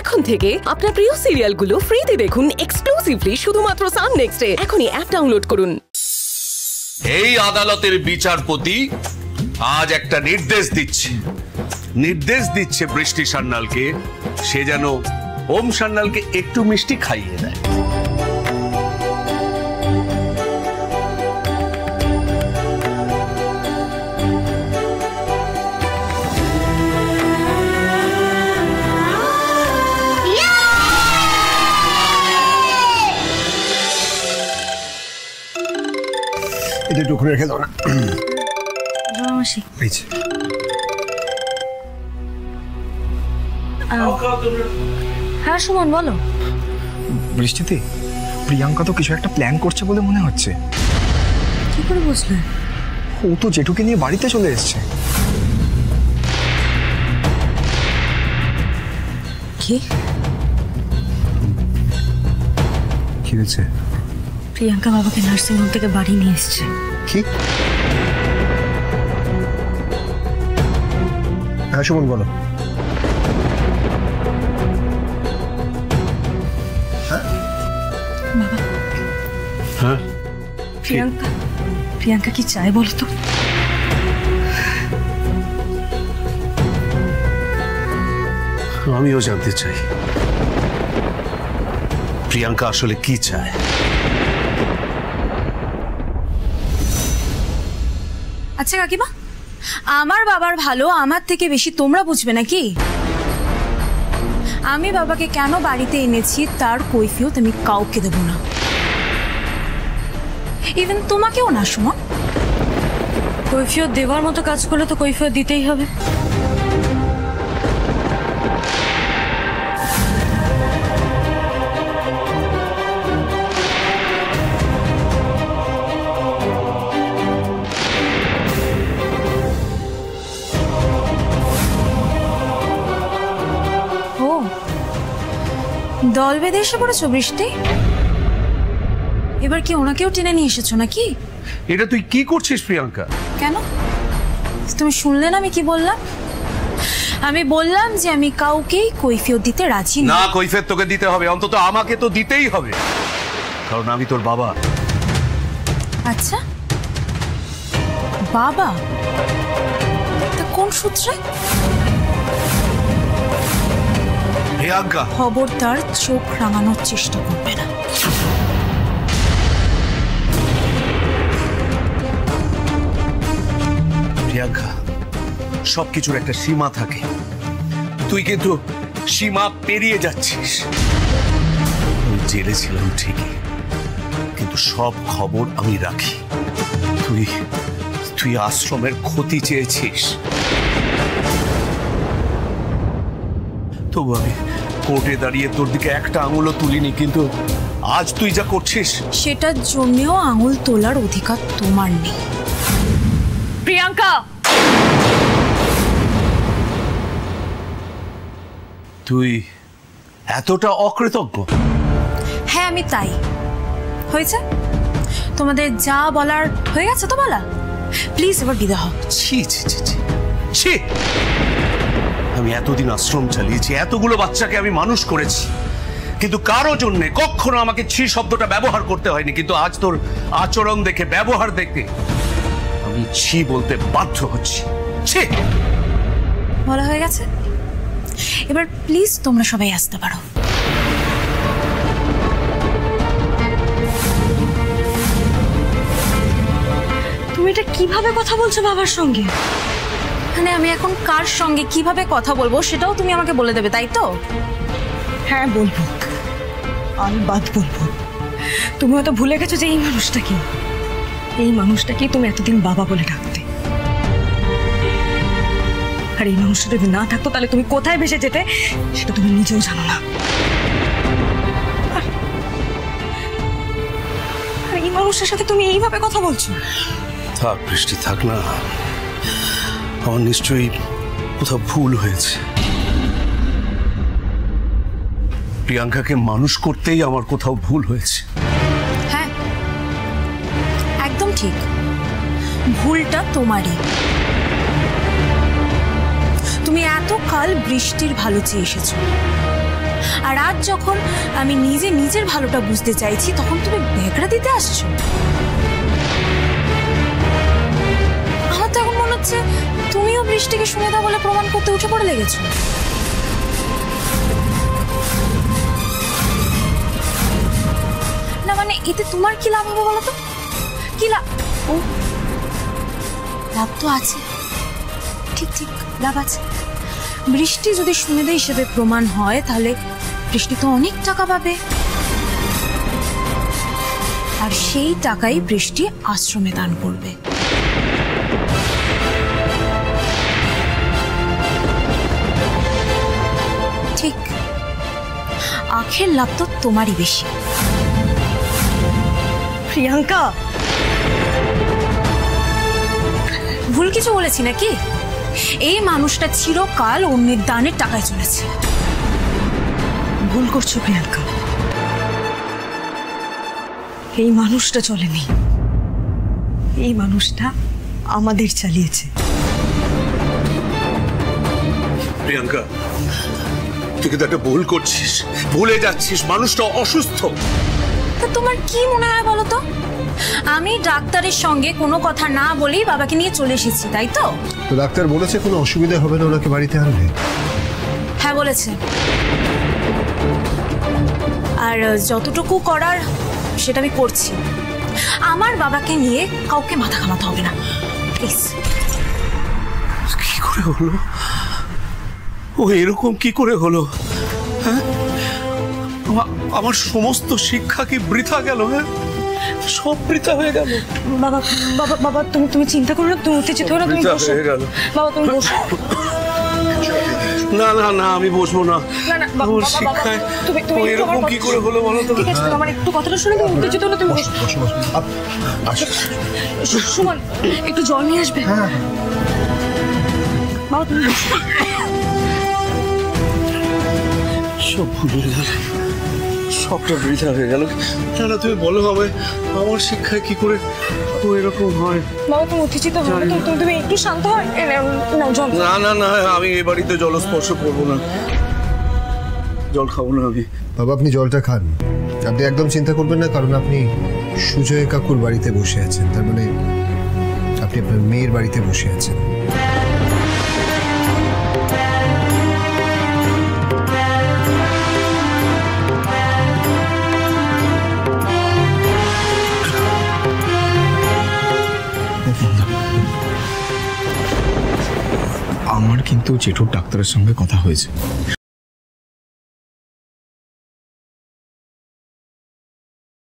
এখন থেকে আপনার প্রিয় সিরিয়ালগুলো ফ্রিতে দেখুন এক্সক্লুসিভলি শুধুমাত্র সান নেক্সটে। এখনই অ্যাপ ডাউনলোড করুন। এই আদালতের বিচারপতি আজ একটা নির্দেশ দিচ্ছে বৃষ্টি সান্যালকে, সে যেন ওম সান্যালকে একটু মিষ্টি খাইয়ে দেয়। এটা একটু খুলে রেখে দাও না। হ্যাঁ সুমন বলো। বৃষ্টিতে প্রিয়াঙ্কা তো কিছু একটা প্ল্যান করছে বলে মনে হচ্ছে। কি করে বুঝলে? ও তো জেঠুকে নিয়ে বাড়িতে চলে এসছে। কি হয়েছে? প্রিয়াঙ্কা বাবাকে নার্সিং হোম থেকে বাড়ি নিয়ে এসছে। কি? হ্যাঁ সুমন বলো। হ্যাঁ প্রিয়াঙ্কা কি চায় বলো তো? আমিও জানতে চাই প্রিয়াঙ্কা আসলে কি চায়। আচ্ছা কাকিমা, আমার বাবার ভালো আমার থেকে বেশি তোমরা বুঝবে নাকি? আমি বাবাকে কেন বাড়িতে এনেছি তার কৈফিয়ত আমি কাউকে দেব না, ইভেন তোমাকেও না সুমন। কৈফিয়ত দেওয়ার মতো কাজ করলে তো কৈফিয়ত দিতেই হবে। দল বেঁধে এসে পড়েছ বৃষ্টি, এবার কি ওনাকেও টেনে নিয়ে এসেছো নাকি? এটা তুই কি করছিস প্রিয়াঙ্কা? কেন, তুমি শুনলে না আমি কি বললাম? আমি বললাম যে আমি কাউকেই কৈফিয়ত দিতে রাজি না। কৈফিয়ত তোকে দিতে হবে, অন্তত আমাকে তো দিতেই হবে, কারণ আমি তোর বাবা। আচ্ছা বাবা, তা কোন সূত্রে? খবরদার চোখ রাঙানোর চেষ্টা করবে না। প্রিয়াঙ্কা, সবকিছুর একটা সীমা থাকে, তুই কিন্তু সীমা পেরিয়ে যাচ্ছিস। আমি জেলে ছিলাম ঠিকই, কিন্তু সব খবর আমি রাখি। তুই আশ্রমের ক্ষতি চেয়েছিস, তবু আমি কোর্টে দাঁড়িয়ে তোর দিকে একটা আঙুলও তুলিনি, কিন্তু আজ তুই যা করছিস সেটার জন্যও আঙুল তোলার অধিকার তোমার নেই। প্রিয়াঙ্কা, তুই এতটা অকৃতজ্ঞ? হ্যাঁ আমি তাই। হয়েছে, তোমাদের যা বলার হয়ে গেছে তো বলা। প্লিজ এবার বিদায় হও। ছি ছি ছি ছি, আমি এতদিন আশ্রম চালিয়েছি, এতগুলো বাচ্চাকে আমি মানুষ করেছি, কিন্তু কারো জন্য কখনো আমাকে ছি শব্দটা ব্যবহার করতে হয়নি। কিন্তু আজ তোর আচরণ দেখে, ব্যবহার দেখে আমি ছি বলতে বাধ্য হচ্ছি। ছি বলা হয়ে গেছে, এবার প্লিজ তোমরা সবাই আসতে পারো। তুমি এটা কিভাবে কথা বলছো বাবার সঙ্গে? মানে আমি এখন কার সঙ্গে কিভাবে কথা বলবো সেটাও তুমি আমাকে বলে দেবে, তাই তো? হ্যাঁ বলবো, আমি বাদ বলবো। তুমি হয়তো ভুলে গেছো যে এই মানুষটাকে তুমি এতদিন বাবা বলে ডাকতে, আর এই মানুষটা যদি না থাকতো তাহলে তুমি কোথায় ভেসে যেতে সেটা তুমি নিজেও জানো না। আর এই মানুষটার সাথে তুমি এইভাবে কথা বলছো? থাক বৃষ্টি, থাক না, আমার নিশ্চয়ই কোথাও ভুল হয়েছে। প্রিয়াঙ্কাকে মানুষ করতেই আমার কোথাও ভুল হয়েছে। হ্যাঁ একদম ঠিক, ভুলটা তোমারই। তুমি এতকাল বৃষ্টির ভালো চেয়ে এসেছো, আর আজ যখন আমি নিজে নিজের ভালোটা বুঝতে চাইছি তখন তুমি ভেকড়া দিতে আসছো। আমার তো এখন মনে হচ্ছে তুমিও বৃষ্টিকে শুনে দাও বলে প্রমাণ করতে উঠে পড়ে লেগেছো। না মানে এতে তোমার কি লাভ হবে বলো তো? কি লাভ? ও লাভ তো আছে, ঠিক ঠিক লাভ আছে। বৃষ্টি যদি সুমেধা হিসেবে প্রমাণ হয় তাহলে বৃষ্টি তো অনেক টাকা পাবে, আর সেই টাকাই বৃষ্টি আশ্রমে দান করবে। ঠিক আখের লাভ তো তোমারই বেশি। প্রিয়াঙ্কা, ভুল কিছু বলেছি নাকি? এই মানুষটা চিরকাল অন্যের দানের টাকায় চলেছে। ভুল করছো প্রিয়াঙ্কা, এই মানুষটা চলেনি, এই মানুষটা আমাদের চালিয়েছে। প্রিয়াঙ্কা, তুই কিন্তু একটা ভুল করছিস, ভুলে যাচ্ছিস মানুষটা অসুস্থ। তা তোমার কি মনে হয় বলো তো? আমি ডাক্তারের সঙ্গে কোনো কথা না বলেই বাবাকে নিয়ে চলে এসেছি, তাই তো? ডাক্তার বলেছে কোনো অসুবিধা হবে না ওনাকে বাড়িতে আনলে? হ্যাঁ বলেছে, আর যতটুকু করার সেটা আমি করছি। আমার বাবাকে নিয়ে কাউকে মাথা ঘামাতে হবে না, প্লিজ। কি করে হলো ও এরকম? কি করে হলো? হ্যাঁ, আমার সমস্ত শিক্ষা কি বৃথা গেল? হ্যাঁ, সব বৃথা হয়ে গেল। বাবা বাবা বাবা তুমি তুমি চিন্তা করো না, তুমি উত্তেজিত হয়ে গেল। বাবা তুমি বসো। না না না, আমি বসবো না। না না বাবা, তুমি তুমি এরকম কি করে হলো বলো তো? ঠিক আছে, আমার একটু কথাটা শুনে তুমি উত্তেজিত হলো। তুমি বসো বসো। সুমন একটু জল নিয়ে আসবে। হ্যাঁ বাবা তুমি বসো। সব ভুলে গেল, সবটা বৃথা হয়ে গেল। তাহলে তুমি বলো হবে আমার শিক্ষায় কি করে এরকম হয়? বাবা তুমি উত্তেজিত হবে, তুমি একটু শান্ত হয়। না না না, আমি এই বাড়িতে জল স্পর্শ করবো না, জল খাবো না আমি। বাবা আপনি জলটা খান, আপনি একদম চিন্তা করবেন না, কারণ আপনি সুজয় কাকুর বাড়িতে বসে আছেন, তার মানে আপনি আপনার মেয়ের বাড়িতে বসে আছেন। আমার কিন্তু জেঠুর ডাক্তারের সঙ্গে কথা হয়েছে।